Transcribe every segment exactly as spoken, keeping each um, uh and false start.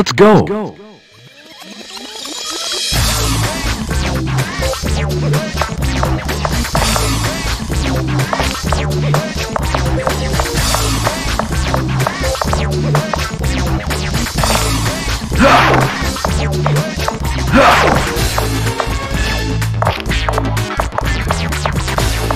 Let's go. Let's go. Let's go. Let's go. Let's go. Let's go. Let's go. Let's go.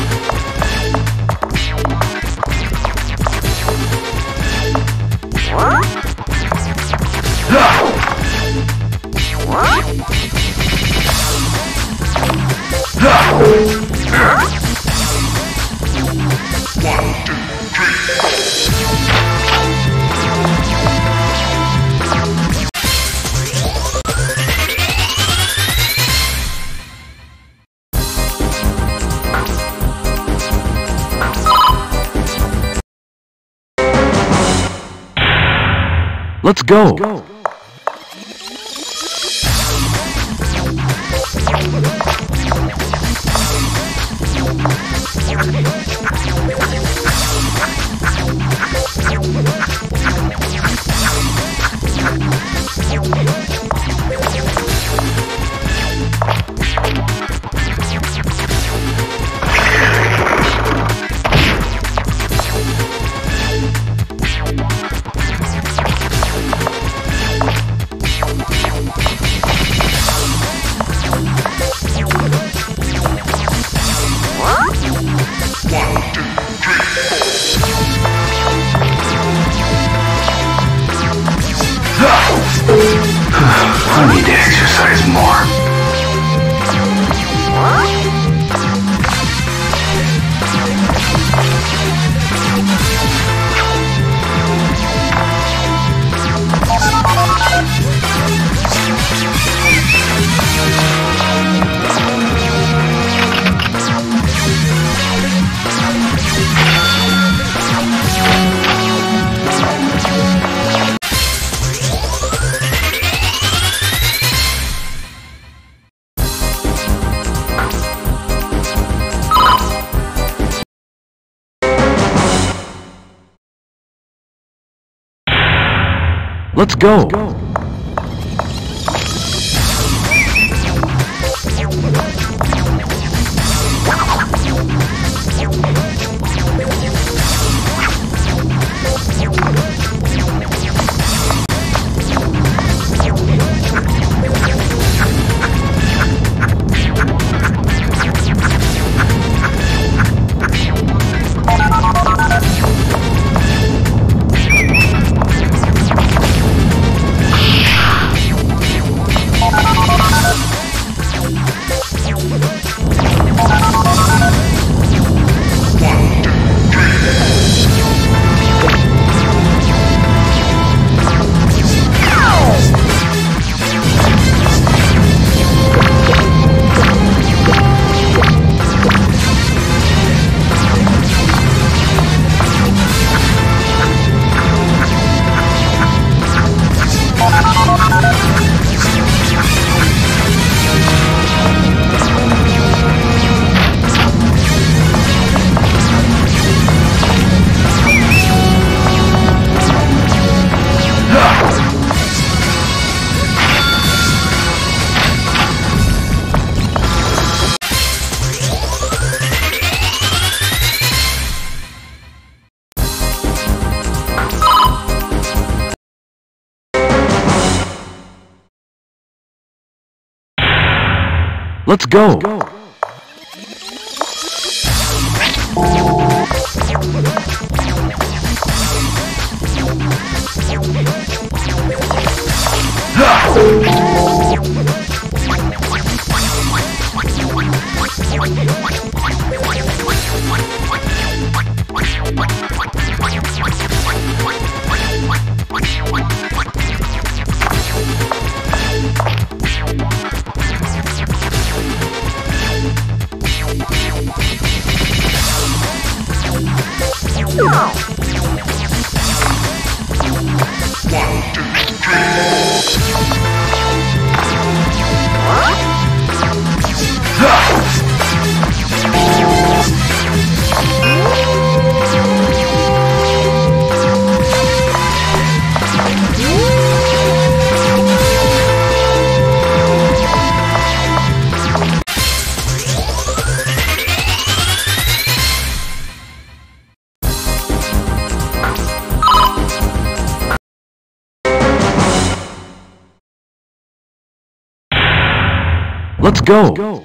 go. Let's go.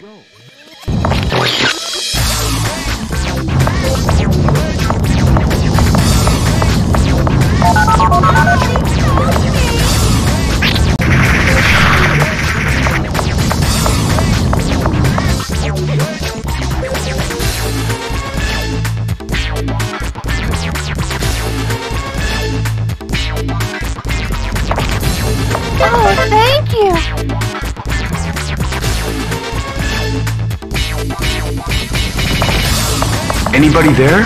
Oh, thank you! Anybody there?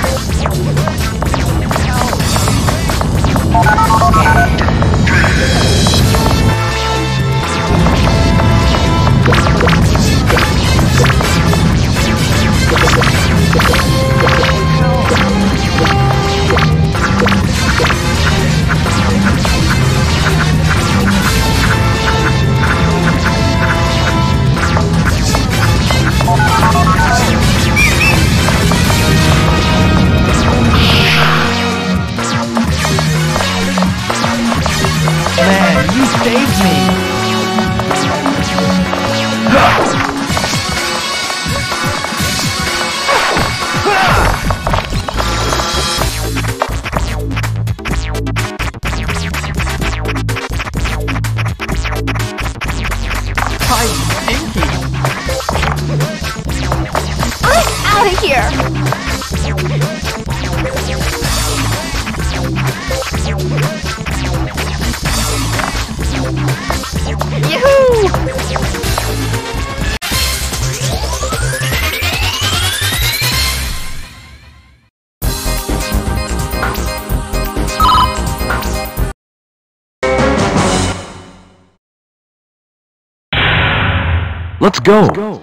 Let's go. Let's go!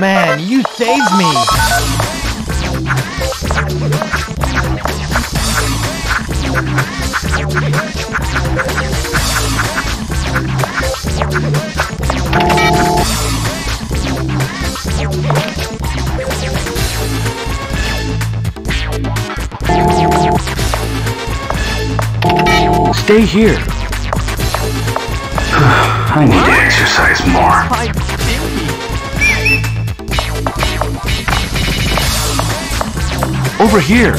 Man, you saved me! Stay here! I need to exercise more. Over here.